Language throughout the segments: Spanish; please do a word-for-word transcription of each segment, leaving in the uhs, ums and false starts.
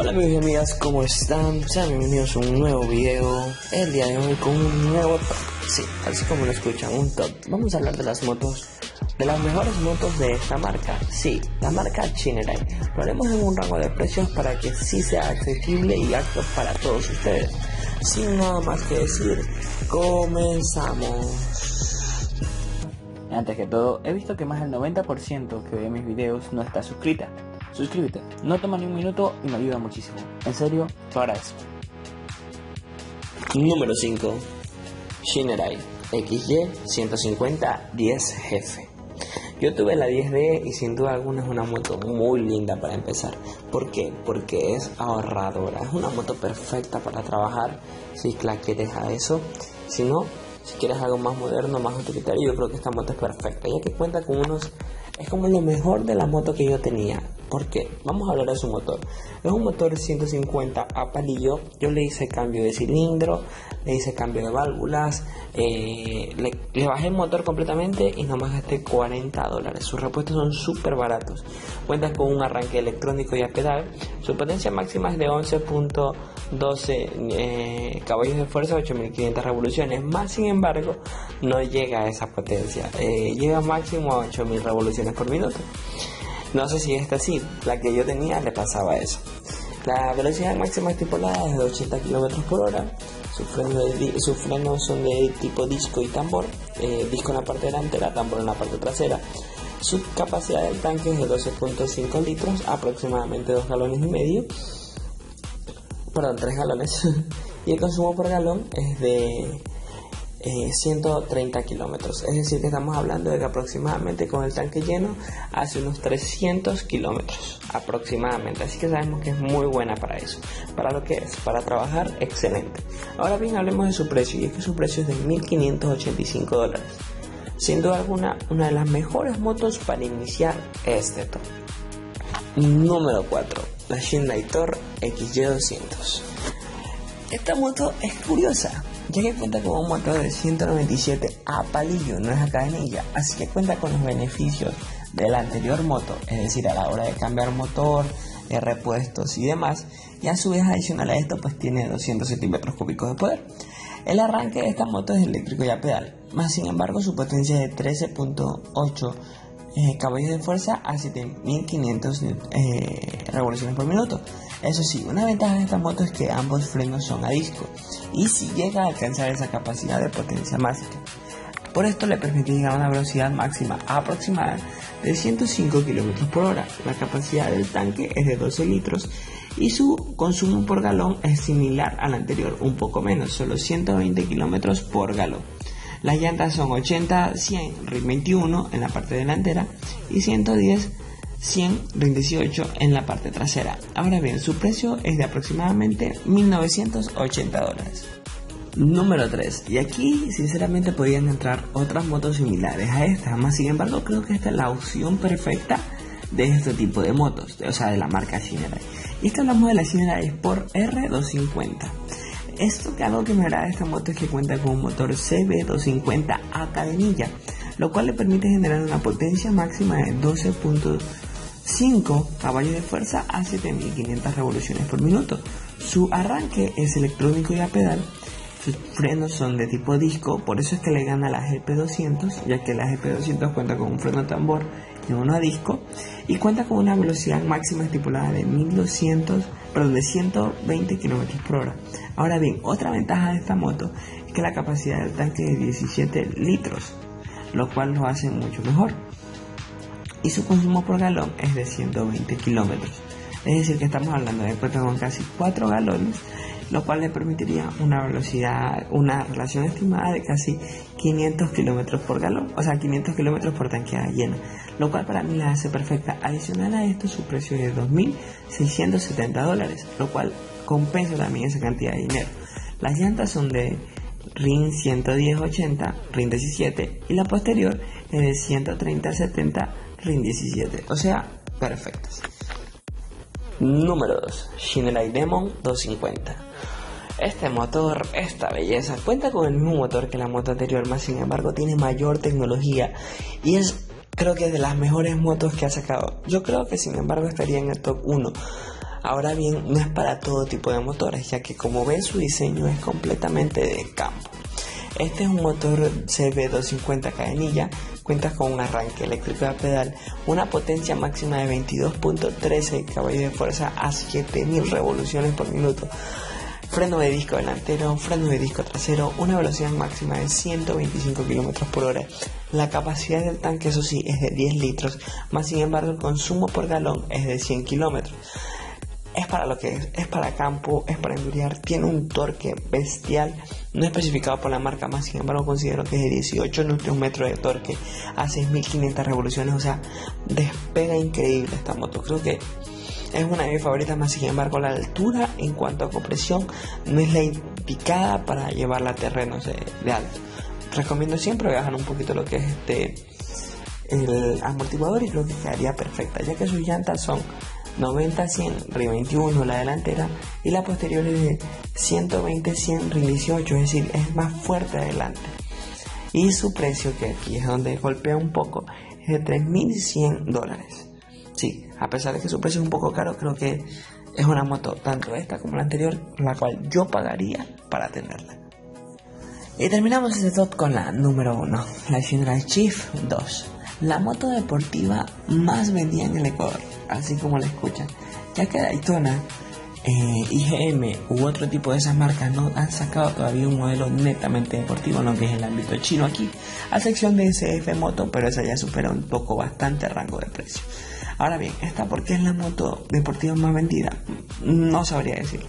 Hola amigos y amigas, ¿cómo están? Sean bienvenidos a un nuevo video. El día de hoy con un nuevo top. Sí, así como lo escuchan, un top. Vamos a hablar de las motos, de las mejores motos de esta marca. Sí, la marca Shineray. Lo haremos en un rango de precios para que sí sea accesible y apto para todos ustedes. Sin nada más que decir, comenzamos. Antes que todo, he visto que más del noventa por ciento que ve mis videos no está suscrita. Suscríbete, no toma ni un minuto y me ayuda muchísimo. En serio, te agradezco. Número cinco. Shineray X Y ciento cincuenta diez Jefe. Yo tuve la diez D y sin duda alguna es una moto muy linda para empezar. ¿Por qué? Porque es ahorradora. Es una moto perfecta para trabajar si la quieres a eso. Si no, si quieres algo más moderno, más utilitario, yo creo que esta moto es perfecta, ya que cuenta con unos... Es como lo mejor de la moto que yo tenía. ¿Por qué? Vamos a hablar de su motor. Es un motor ciento cincuenta a palillo. Yo le hice cambio de cilindro, le hice cambio de válvulas, eh, le, le bajé el motor completamente y nomás gasté cuarenta dólares. Sus repuestos son súper baratos. Cuenta con un arranque electrónico y a pedal. Su potencia máxima es de once punto doce eh, caballos de fuerza, ocho mil quinientas revoluciones. Más sin embargo, no llega a esa potencia. Eh, llega máximo a ocho mil revoluciones por minuto. No sé si esta sí, la que yo tenía le pasaba eso. La velocidad máxima estipulada es de ochenta kilómetros por hora. Sus frenos, sus frenos son de tipo disco y tambor. Eh, disco en la parte delantera, tambor en la parte trasera. Su capacidad del tanque es de doce punto cinco litros, aproximadamente dos galones y medio. Perdón, tres galones. Y el consumo por galón es de... Eh, ciento treinta kilómetros, es decir que estamos hablando de que aproximadamente con el tanque lleno hace unos trescientos kilómetros aproximadamente, así que sabemos que es muy buena para eso, para lo que es, para trabajar, excelente. Ahora bien, hablemos de su precio, y es que su precio es de mil quinientos ochenta y cinco dólares. Sin duda alguna, una de las mejores motos para iniciar este top. Número cuatro, la Shineray Thor X Y doscientos. Esta moto es curiosa, ya que cuenta con un motor de ciento noventa y siete a palillo, no es a cadenilla, así que cuenta con los beneficios de la anterior moto, es decir, a la hora de cambiar motor, de repuestos y demás, y a su vez adicional a esto pues tiene doscientos centímetros cúbicos de poder. El arranque de esta moto es eléctrico y a pedal, más sin embargo su potencia es de trece punto ocho eh, caballos de fuerza a siete mil quinientas eh, revoluciones por minuto. Eso sí, una ventaja de esta moto es que ambos frenos son a disco y si llega a alcanzar esa capacidad de potencia máxima. Por esto le permite llegar a una velocidad máxima aproximada de ciento cinco kilómetros por hora. La capacidad del tanque es de doce litros y su consumo por galón es similar al anterior, un poco menos, solo ciento veinte kilómetros por galón. Las llantas son ochenta cien R I M veintiuno en la parte delantera y ciento diez cien R I M dieciocho en la parte trasera. Ahora bien, su precio es de aproximadamente mil novecientos ochenta dólares. Número tres. Y aquí sinceramente podrían entrar otras motos similares a esta, más sin embargo creo que esta es la opción perfecta de este tipo de motos, o sea de la marca Shineray. Y esta hablamos de la Shineray Sport R doscientos cincuenta. Esto que algo que me agrada de esta moto es que cuenta con un motor C B doscientos cincuenta a cadenilla, lo cual le permite generar una potencia máxima de doce punto cinco caballos de fuerza a siete mil quinientas revoluciones por minuto. Su arranque es electrónico y a pedal. Sus frenos son de tipo disco, por eso es que le gana la G P doscientos, ya que la G P doscientos cuenta con un freno tambor y uno a disco, y cuenta con una velocidad máxima estipulada de ciento veinte kilómetros por hora. Ahora bien, otra ventaja de esta moto es que la capacidad del tanque es de diecisiete litros, lo cual lo hace mucho mejor, y su consumo por galón es de ciento veinte kilómetros, es decir que estamos hablando de cuenta con casi cuatro galones, lo cual le permitiría una velocidad, una relación estimada de casi quinientos kilómetros por galón, o sea quinientos kilómetros por tanqueada llena, lo cual para mí la hace perfecta. Adicional a esto, su precio es de dos mil seiscientos setenta dólares, lo cual compensa también esa cantidad de dinero. Las llantas son de R I M ciento diez ochenta, R I M diecisiete y la posterior es de ciento treinta setenta, R I M diecisiete, o sea, perfectas. Número dos, Shineray Demon doscientos cincuenta. Este motor, esta belleza, cuenta con el mismo motor que la moto anterior, más sin embargo tiene mayor tecnología y es, creo que es de las mejores motos que ha sacado. Yo creo que sin embargo estaría en el top uno. Ahora bien, no es para todo tipo de motores, ya que como ven su diseño es completamente de campo. Este es un motor C V doscientos cincuenta cadenilla, cuenta con un arranque eléctrico a pedal, una potencia máxima de veintidós punto trece caballos de fuerza a siete mil revoluciones por minuto, freno de disco delantero, freno de disco trasero, una velocidad máxima de ciento veinticinco kilómetros por hora. La capacidad del tanque, eso sí, es de diez litros, más sin embargo el consumo por galón es de cien kilómetros. Es para lo que es, es para campo, es para endurear, tiene un torque bestial, no especificado por la marca, más sin embargo considero que es de dieciocho Nm de torque a seis mil quinientas revoluciones, o sea, despega increíble esta moto, creo que es una de mis favoritas, más sin embargo la altura en cuanto a compresión no es la indicada para llevarla a terrenos de, de alto. Recomiendo siempre bajar un poquito lo que es este el amortiguador y creo que quedaría perfecta, ya que sus llantas son noventa cien R veintiuno la delantera y la posterior es de ciento veinte cien R dieciocho, es decir, es más fuerte adelante. Y su precio, que aquí es donde golpea un poco, es de tres mil cien dólares. Sí, a pesar de que su precio es un poco caro, creo que es una moto, tanto esta como la anterior, la cual yo pagaría para tenerla. Y terminamos este top con la número uno, la Shineray Chief dos, la moto deportiva más vendida en el Ecuador, así como la escuchan, ya que Daytona, eh, I G M u otro tipo de esas marcas no han sacado todavía un modelo netamente deportivo, no, que es el ámbito chino aquí, a sección de C F Moto, pero esa ya supera un poco bastante rango de precio. Ahora bien, esta, porque es la moto deportiva más vendida, no sabría decir.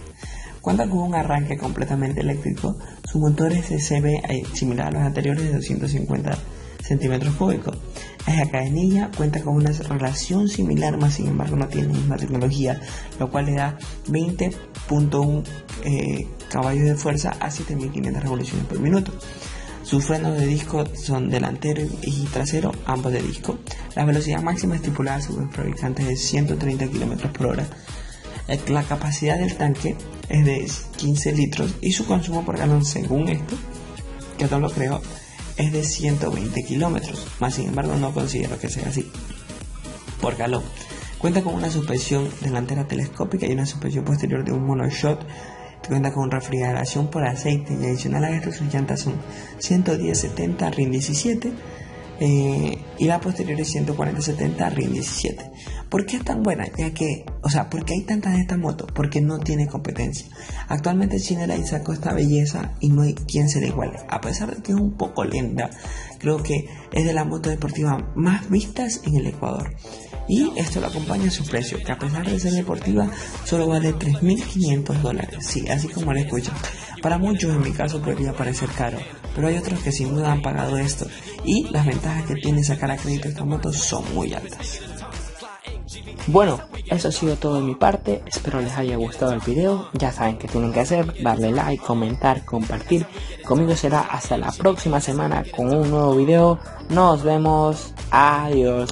Cuenta con un arranque completamente eléctrico, su motor es C B, similar a los anteriores, de doscientos cincuenta centímetros cúbicos. Es a cadenilla, cuenta con una relación similar, más sin embargo no tiene la misma tecnología, lo cual le da veinte punto uno eh, caballos de fuerza a siete mil quinientas revoluciones por minuto. Sus frenos de disco son delantero y trasero, ambos de disco. La velocidad máxima estipulada según el fabricante es de ciento treinta kilómetros por hora. La capacidad del tanque es de quince litros y su consumo por galón, según esto, que no lo creo, es de ciento veinte kilómetros, más sin embargo no considero que sea así por galón. Cuenta con una suspensión delantera telescópica y una suspensión posterior de un monoshot. Cuenta con refrigeración por aceite y adicional a esto sus llantas son ciento diez setenta R diecisiete eh, y la posterior es ciento cuarenta setenta R diecisiete. ¿Por qué es tan buena? Ya que, o sea, ¿por qué hay tantas de estas motos? Porque no tiene competencia. Actualmente Shineray sacó esta belleza y no hay quien se le iguale. A pesar de que es un poco lenta, creo que es de las motos deportivas más vistas en el Ecuador. Y esto lo acompaña a su precio, que a pesar de ser deportiva, solo vale tres mil quinientos dólares. Sí, así como lo escuchan. Para muchos, en mi caso, podría parecer caro, pero hay otros que sin duda han pagado esto. Y las ventajas que tiene sacar a crédito esta moto son muy altas. Bueno, eso ha sido todo de mi parte, espero les haya gustado el video, ya saben que tienen que hacer, darle like, comentar, compartir, conmigo será hasta la próxima semana con un nuevo video, nos vemos, adiós.